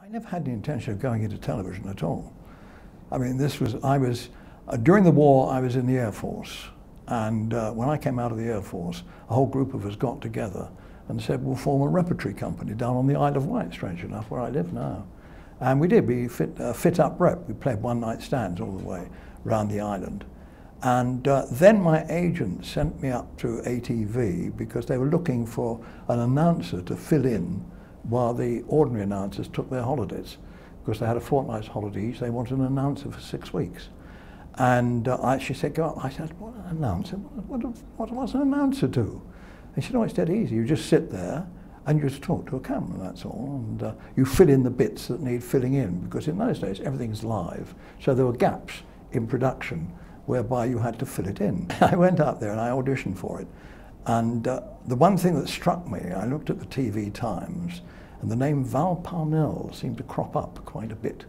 I never had the intention of going into television at all. I mean, during the war, I was in the Air Force. And when I came out of the Air Force, a whole group of us got together and said, we'll form a repertory company down on the Isle of Wight, strange enough, where I live now. And we did, we fit up rep. We played one night stands all the way around the island. And then my agent sent me up to ATV because they were looking for an announcer to fill in while the ordinary announcers took their holidays. Because they had a fortnight's holiday each, they wanted an announcer for 6 weeks. And she said, go up. I said, what an announcer? What does an announcer do? And she said, oh, it's dead easy. You just sit there and you just talk to a camera, that's all. And you fill in the bits that need filling in, because in those days, everything's live. So there were gaps in production whereby you had to fill it in. I went up there and I auditioned for it. And the one thing that struck me, I looked at the TV Times, and the name Val Parnell seemed to crop up quite a bit.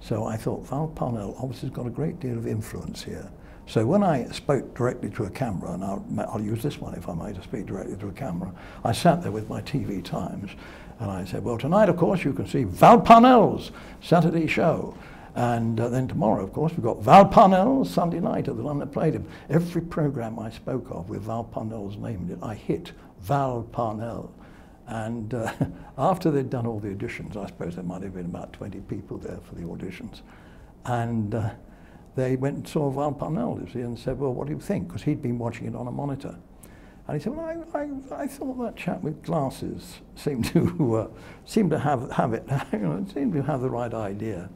So I thought, Val Parnell obviously has got a great deal of influence here. So when I spoke directly to a camera, and I'll use this one if I may, to speak directly to a camera, I sat there with my TV Times, and I said, well, tonight, of course, you can see Val Parnell's Saturday show. And then tomorrow, of course, we've got Val Parnell, Sunday night at the London Palladium. Every programme I spoke of with Val Parnell's name in it, I hit Val Parnell. And after they'd done all the auditions, I suppose there might have been about 20 people there for the auditions. And they went and saw Val Parnell, you see, and said, well, what do you think? Because he'd been watching it on a monitor. And he said, well, I thought that chap with glasses seemed to have the right idea.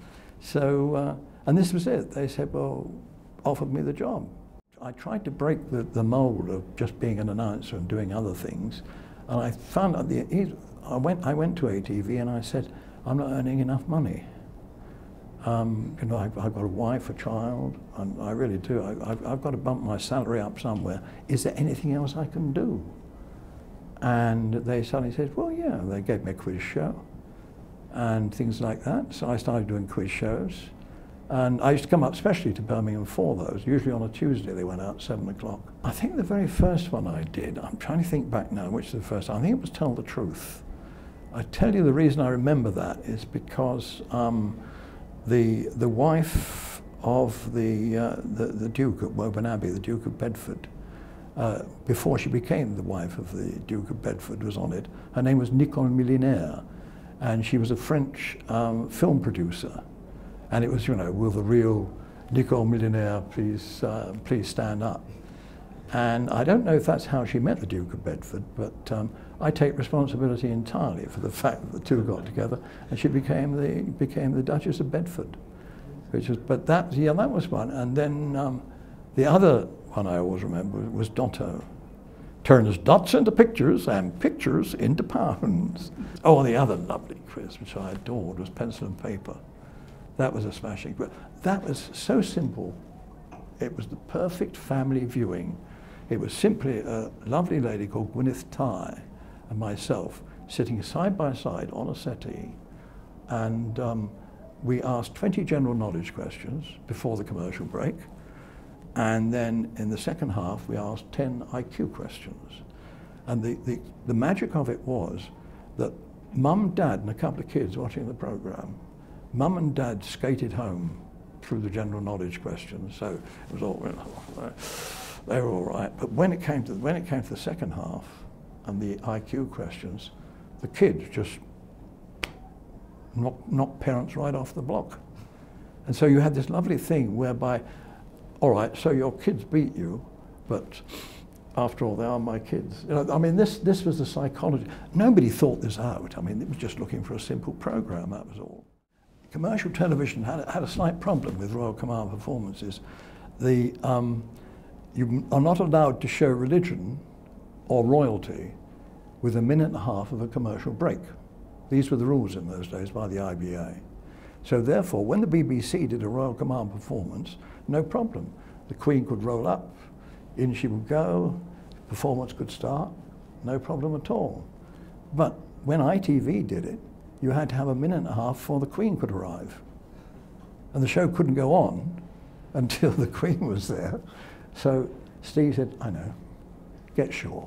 So, and this was it. They said, well, offered me the job. I tried to break the mold of just being an announcer and doing other things. And I found out, I went to ATV and I said, I'm not earning enough money. You know, I've got a wife, a child, and I really do. I've got to bump my salary up somewhere. Is there anything else I can do? And they suddenly said, well, yeah, they gave me a quiz show and things like that. So I started doing quiz shows. And I used to come up especially to Birmingham for those. Usually on a Tuesday they went out 7 o'clock. I think the very first one I did, I'm trying to think back now which is the first one, I think it was Tell the Truth. I tell you the reason I remember that is because the wife of the Duke at Woburn Abbey, the Duke of Bedford, before she became the wife of the Duke of Bedford was on it. Her name was Nicole Milinaire and she was a French film producer. And it was, you know, will the real Nicole Milinaire please stand up? And I don't know if that's how she met the Duke of Bedford, but I take responsibility entirely for the fact that the two got together, and she became the Duchess of Bedford, which was. But that, yeah, that was one. And then the other one I always remember was Dotto. Turns dots into pictures and pictures into pounds. Oh, the other lovely quiz which I adored was Pencil and Paper. That was a smashing, but that was so simple. It was the perfect family viewing. It was simply a lovely lady called Gwyneth Ty and myself sitting side by side on a settee. And we asked 20 general knowledge questions before the commercial break. And then in the second half, we asked 10 IQ questions. And the magic of it was that mum, dad, and a couple of kids watching the program, mum and dad skated home through the general knowledge questions, so it was all, they were all right. But when it came to the second half and the IQ questions, the kids just knocked parents right off the block. And so you had this lovely thing whereby, all right, so your kids beat you, but after all, they are my kids. You know, I mean, this was the psychology. Nobody thought this out. I mean, it was just looking for a simple program, that was all. Commercial television had a slight problem with Royal Command performances. You are not allowed to show religion or royalty with a minute and a half of a commercial break. These were the rules in those days by the IBA. So therefore, when the BBC did a Royal Command performance, no problem. The Queen could roll up, in she would go, performance could start, no problem at all. But when ITV did it, you had to have a minute and a half before the Queen could arrive. And the show couldn't go on until the Queen was there. So Steve said, I know, get Shaw.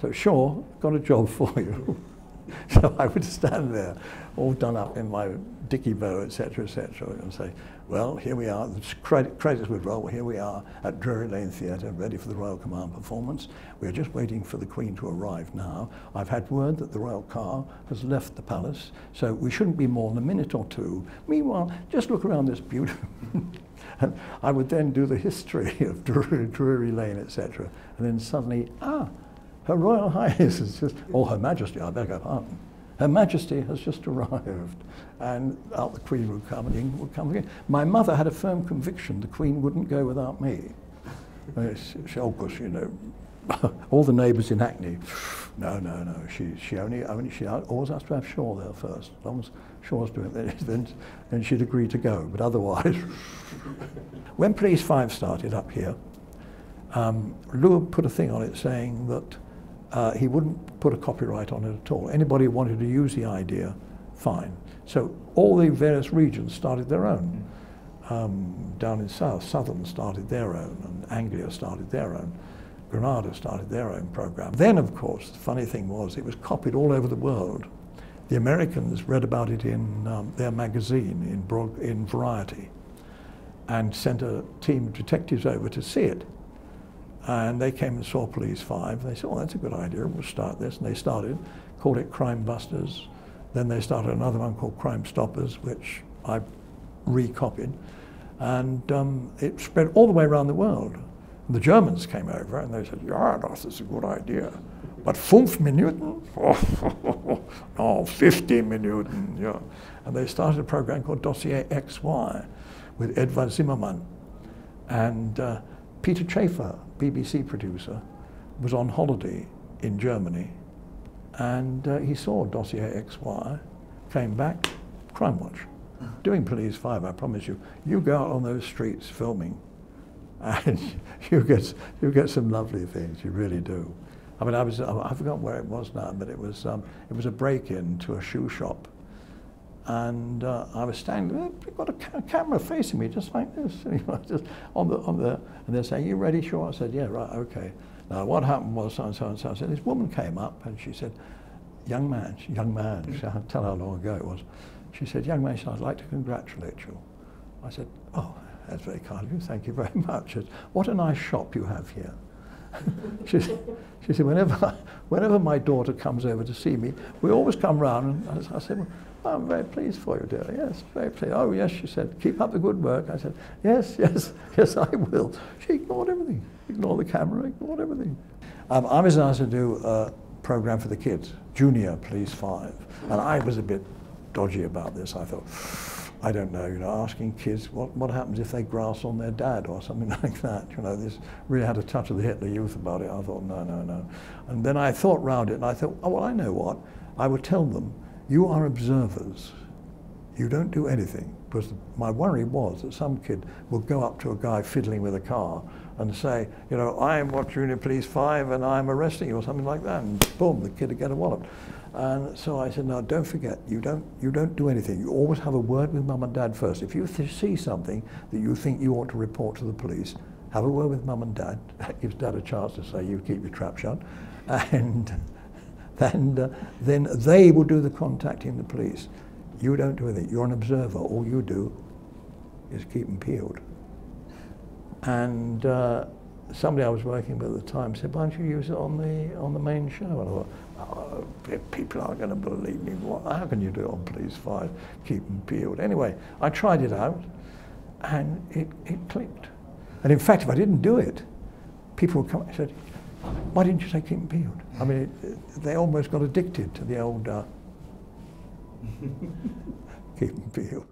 So Shaw got a job for you. So I would stand there, all done up in my dicky bow, etc., and say, well, here we are, the credits would roll, here we are at Drury Lane Theatre, ready for the Royal Command performance. We're just waiting for the Queen to arrive now. I've had word that the Royal Car has left the palace, so we shouldn't be more than a minute or two. Meanwhile, just look around this beautiful... And I would then do the history of Drury Lane, etc., and then suddenly, ah, Her Royal Highness has just, or Her Majesty, I beg her pardon, Her Majesty has just arrived, and out the Queen would come and England would come again. My mother had a firm conviction the Queen wouldn't go without me. Of course, you know, all the neighbours in Hackney, no, she always has to have Shaw there first. As long as Shaw's doing it, then she'd agree to go, but otherwise. When Police Five started up here, Lew put a thing on it saying that he wouldn't put a copyright on it at all. Anybody who wanted to use the idea, fine. So all the various regions started their own. Down in South, Southern started their own, and Anglia started their own. Granada started their own program. Then, of course, the funny thing was it was copied all over the world. The Americans read about it in their magazine, in Variety, and sent a team of detectives over to see it. And they came and saw Police Five. They said, oh, that's a good idea, we'll start this. And they started, called it Crime Busters. Then they started another one called Crime Stoppers, which I recopied. And it spread all the way around the world. And the Germans came over and they said, yeah, that's a good idea. But 5 minuten? No, 50 minuten, yeah. And they started a program called Dossier XY with Edward Zimmermann. And Peter Chaffer, BBC producer, was on holiday in Germany, and he saw Dossier XY, came back, Crime Watch, doing Police Five, I promise you. You go out on those streets filming, and you get some lovely things, you really do. I mean, I forgot where it was now, but it was a break-in to a shoe shop, and I was standing there, they've got a camera facing me just like this, just on the, and they're saying, you ready, Shaw? I said, yeah, right, okay. Now what happened was so-and-so, I said, this woman came up and she said, young man, I can't tell how long ago it was, she said, young man, she said, I'd like to congratulate you. I said, oh, that's very kind of you, thank you very much. She said, what a nice shop you have here. She said, whenever my daughter comes over to see me, we always come round, and I said, well, I'm very pleased for you, dear. Yes, very pleased. Oh, yes, she said, keep up the good work. I said, yes, I will. She ignored everything. Ignored the camera, ignored everything. I was asked to do a program for the kids, Junior Police Five, and I was a bit dodgy about this. I thought, I don't know, you know, asking kids what happens if they grass on their dad or something like that, you know, this really had a touch of the Hitler Youth about it. I thought, no. And then I thought round it and I thought, oh, well, I know what. I would tell them, you are observers. You don't do anything. Because my worry was that some kid would go up to a guy fiddling with a car and say, you know, I am what Junior Police Five and I'm arresting you or something like that. And boom, the kid would get a wallop. And so I said, no, don't forget, you don't do anything. You always have a word with Mum and Dad first. If you see something that you think you ought to report to the police, have a word with Mum and Dad. That gives Dad a chance to say, you keep your trap shut. And then they will do the contacting the police. You don't do anything. You're an observer. All you do is keep them peeled. And somebody I was working with at the time said, why don't you use it on the main show? And I thought, oh, people aren't going to believe me. How can you do it on Police Five? Keep them peeled. Anyway, I tried it out, and it clicked. And in fact, if I didn't do it, people would come and said, why didn't you say keep them peeled? I mean, they almost got addicted to the old keep them peeled.